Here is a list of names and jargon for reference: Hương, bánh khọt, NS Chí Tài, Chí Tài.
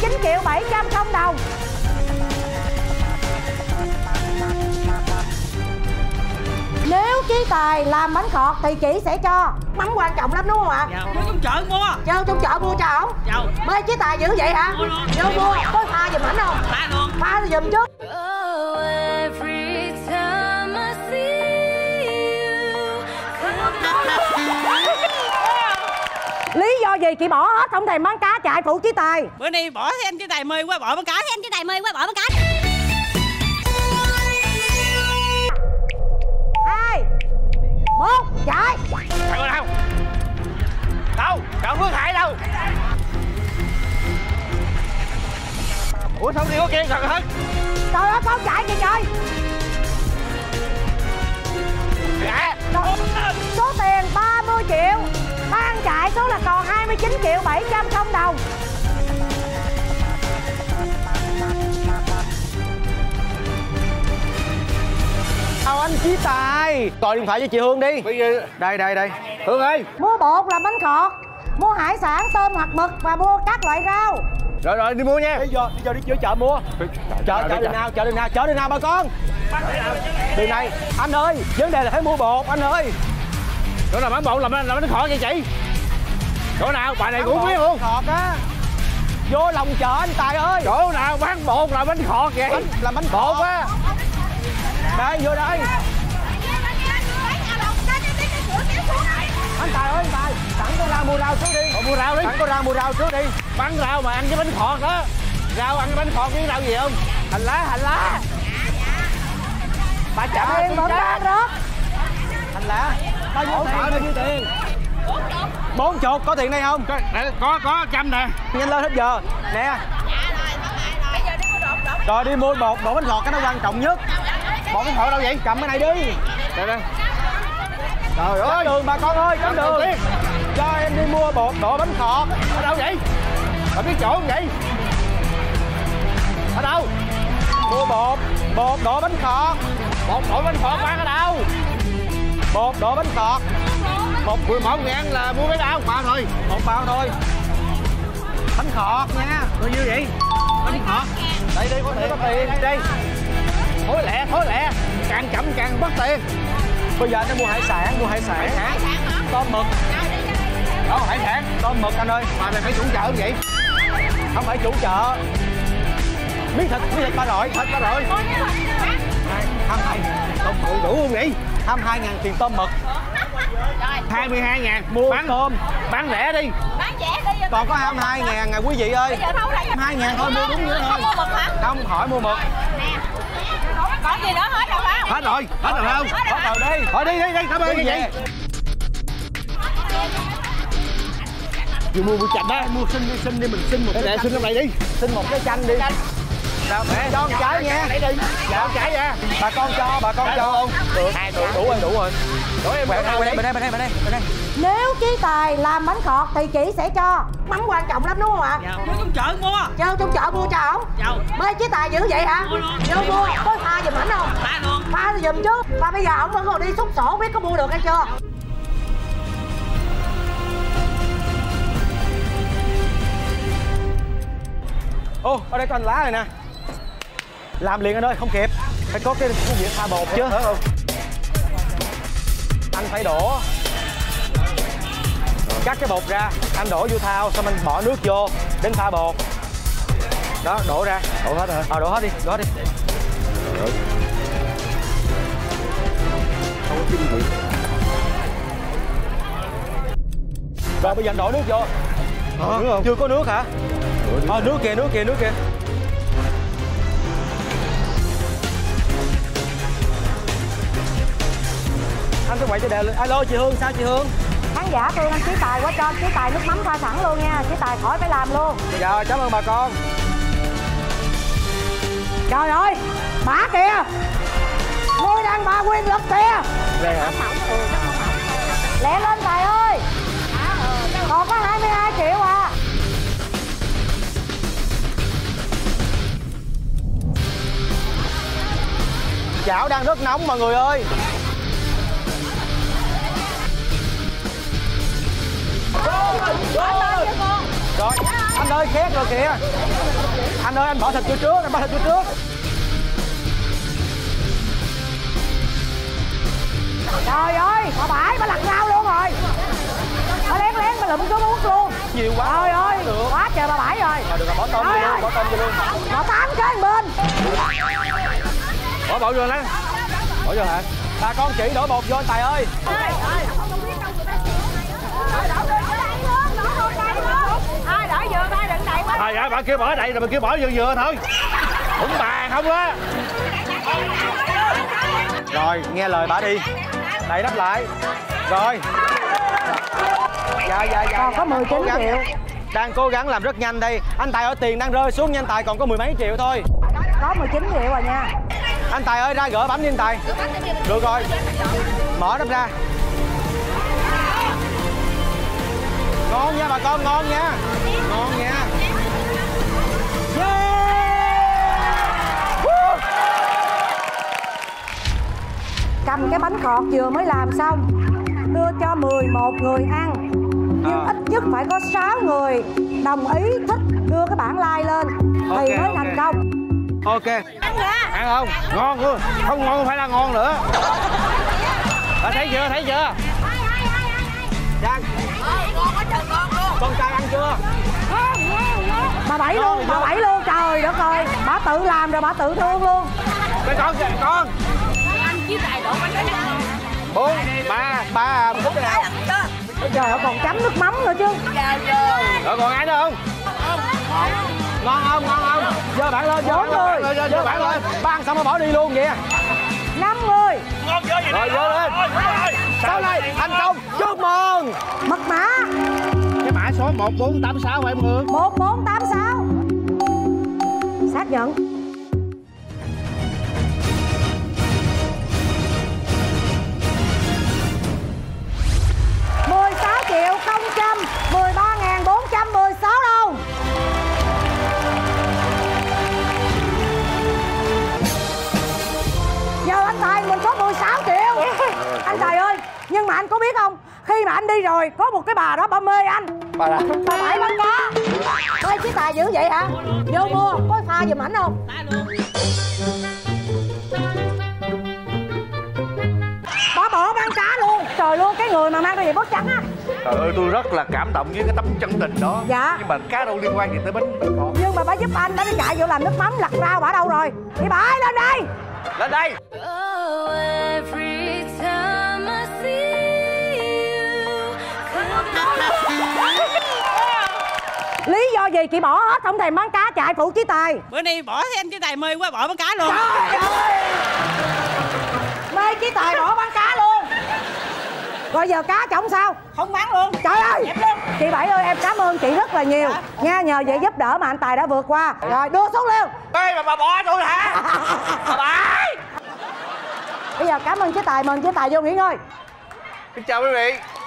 9.700.000 đồng. Nếu Chí Tài làm bánh khọt thì chị sẽ cho. Bánh quan trọng lắm đúng không ạ? Vô trong chợ mua. Vô trong chợ mua cho ổng. Mê Chí Tài dữ vậy hả? Vô mua. Có pha giùm ảnh không? Pha luôn. Pha giùm trước. Lý do gì chị bỏ hết không thèm bán cá chạy phụ Chí Tài? Bữa nay bỏ thấy anh Chí Tài mê quá bỏ bán cá. Thấy anh Chí Tài mê quá bỏ bán cá. 2, 1, chạy. Chạy qua đâu? Đâu? Cậu Hương Hải đâu? Ủa sao đi có kia gần hết? Trời ơi con chạy kìa trời. Dạ. Số tiền 30 triệu. Ban chạy số là còn 29.700.000 đồng. Anh Chí Tài gọi điện thoại cho chị Hương đi. Đây Hương ơi, mua bột làm bánh khọt, mua hải sản tôm hoặc mực và mua các loại rau. Rồi đi mua nha. Bây giờ đi chợ mua. Chợ đi nào bà con. Từ này anh ơi, vấn đề là phải mua bột anh ơi. Chỗ nào bán bột làm bánh khọt vậy chị? Chỗ nào bà này cũng biết luôn. Khọt á. Vô lòng chợ anh Tài ơi. Chỗ nào bán bột làm bánh khọt vậy? Làm bánh khọt á. Đây, vô đây. Anh Tài ơi, anh Tài, sẵn con rau mua rau trước đi. Sẵn con rau mua rau trước đi. Bán rau mà ăn với bánh khọt đó. Rau ăn với bánh khọt với rau gì không? Hành lá. Bà chậm đi, bà bán đó. Hành lá. Bao nhiêu tiền? Bao nhiêu tiền? 40. Có tiền đây không? Có 100 nè. Nhanh lên hết giờ. Nè. Rồi đi mua bột, đổ bánh khọt cái nó quan trọng nhất. Bọn cái thợ đâu vậy? Cầm cái này đi. Đây. Trời ơi, đường bà con ơi, cấm đường. Cho em đi mua bột đổ bánh khọt. Ở đâu vậy? Bà biết chỗ không vậy? Ở đâu? Mua bột đổ bánh khọt. Bột đổ bánh khọt bán ở đâu? Bột đổ bánh khọt. 1 11 ngàn là mua mấy bao? Một bao thôi. Bánh khọt nha. Bao nhiêu vậy? Bánh khọt. Đây đi có tiền đi. Thối lẹ, càng chậm càng mất tiền. Bây giờ anh mua hải sản. Tôm mực. Đó, hải sản, tôm mực anh ơi. Mà mày phải chủ chợ không vậy? Không phải chủ chợ. Miếng thịt ba rọi. Đủ không nhỉ? 22.000 tiền tôm mực. 22.000 mua bán tôm. Bán rẻ đi. Còn có 22.000 à quý vị ơi. 2.000 thôi mua đúng nữa thôi. Không hỏi mua mực. Còn gì nữa hết rồi không? Hết rồi không? Hết rồi đi. Thôi đi, cảm ơn cái gì? Vừa mua chạch đó, mua xin đi mình xin một cái. Xin trong này đi. Xin một cái chanh đi. Sao mẹ? Cho con trái nha. Dạ con trái nha. Bà con cho không? Đủ rồi. Đủ em bên đây. Nếu Chí Tài làm bánh khọt thì chị sẽ cho. Bánh quan trọng lắm đúng không ạ? Vô trong chợ mua. Vô trong chợ mua cho ổng. Mê Chí Tài dữ vậy hả? Vô mua. Có pha giùm ảnh không? Pha luôn. Pha giùm trước. Và bây giờ ổng vẫn còn đi xúc sổ biết có mua được hay chưa. Ô, ở đây có hành lá này nè. Làm liền anh ơi, không kịp. Phải có cái việc pha bột chứ. Anh phải đổ cắt cái bột ra, anh đổ vô thau, xong anh bỏ nước vô đến pha bột. Đó, đổ ra. Đổ hết rồi. Đổ hết đi. Rồi bây giờ anh đổ nước vô. Không? Chưa có nước hả? Nước kìa. Anh cứ quậy cho đều lên. Alo chị Hương, sao chị Hương? Khán giả thương anh Chí Tài quá, cho anh Chí Tài nước mắm pha sẵn luôn nha. Chí Tài khỏi phải làm luôn. Dạ, cảm ơn bà con. Trời ơi, bà kìa. Ngươi đang bà quyền lực kìa. Lẹ lên Tài ơi. Còn có 22 triệu à. Chảo đang rất nóng mọi người ơi. Rồi, anh ơi, ơi, khét rồi kìa. Anh ơi, anh bỏ thịt vô trước, anh bỏ thịt vô trước. Trời ơi, bà bãi, bà lật rau luôn rồi. Bà lén bà lụm xuống, bà quất luôn. Nhiều quá. Trời ơi, quá trời bà bãi rồi. Rồi, được rồi, bỏ tôm vô luôn, bỏ tôm vô luôn. Bỏ tám cái bên. Bỏ vô lên. Bỏ vô hả? Bà con chỉ đổ bột vô anh Tài ơi. Thôi dạ, bà kia bỏ đầy rồi, bà kia bỏ vừa vừa thôi. Cũng bàn không á. Rồi, nghe lời bà đi. Đậy đắp lại. Rồi. Dạ. Còn có 19 triệu. Đang cố gắng làm rất nhanh đây. Anh Tài ơi, tiền đang rơi xuống nha anh Tài, còn có mười mấy triệu thôi. Có 19 triệu rồi nha. Anh Tài ơi, ra gỡ bánh đi anh Tài. Được rồi. Mở đắp ra. Ngon nha bà con, ngon nha. Ngon nha. Cầm cái bánh khọt vừa mới làm xong đưa cho 11 người ăn, nhưng ít nhất phải có 6 người đồng ý thích đưa cái bảng like lên thì mới thành công. Ok. Ăn không? Ngon luôn. Không ngon phải là ngon nữa. Bà thấy chưa? Thấy chưa? Đang. Con trai ăn chưa? Bà bảy luôn, bà bảy luôn. Trời đất ơi, bà tự làm rồi bà tự thương luôn. Cái con kìa con. 4, 3, 3. Trời ơi, còn chấm nước mắm nữa chứ. Rồi còn ai nữa không? Ngon không? Ngon không? Dơ bạn lên, dơ bạn lên. Ban xong rồi bỏ đi luôn kìa. 50. Ngon dơ gì rồi, dơ lên. Sau này thành công, chúc mừng. Mật mã. Cái mã số 1486 phải không Hương? 1486. Xác nhận. Nhưng mà anh có biết không, khi mà anh đi rồi có một cái bà đó bà mê anh. Bà đã. Bà bãi bán cá. Ê Chí Tài dữ vậy hả? Vô mua có pha giùm ảnh không? Bà bỏ bán cá luôn. Trời luôn, cái người mà mang cái gì bớt trắng á. Trời ơi, tôi rất là cảm động với cái tấm chân tình đó. Dạ. Nhưng mà cá đâu liên quan gì tới bánh khọt. Nhưng mà bà giúp anh, bà đi chạy vô làm nước mắm lặt rau, bà đâu rồi? Thì bà ấy lên đây. Lên đây. Lý do gì chị bỏ hết không thèm bán cá chạy phụ Chí Tài? Bữa nay bỏ thấy anh Chí Tài mê quá bỏ bán cá luôn. Trời ơi. Mê Chí Tài bỏ bán cá luôn. Rồi giờ cá chồng sao? Không bán luôn. Trời ơi. Chị Bảy ơi, em cảm ơn chị rất là nhiều nha, nhờ vậy giúp đỡ mà anh Tài đã vượt qua. Rồi đưa xuống luôn. Ê mà bà bỏ tôi hả? Bà Bảy. Bây giờ cảm ơn Chí Tài, mời Chí Tài vô nghỉ ngơi. Xin chào quý vị.